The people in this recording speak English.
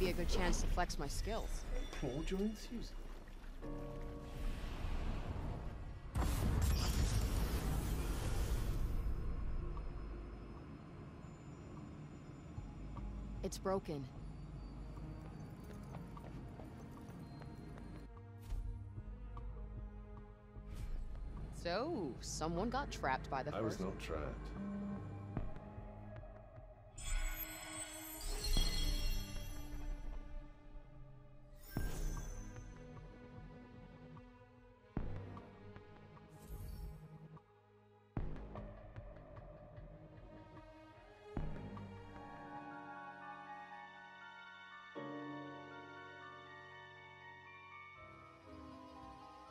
might be a good chance to flex my skills. Paul joins Susan. It's broken. So, someone got trapped by the first. I was not trapped.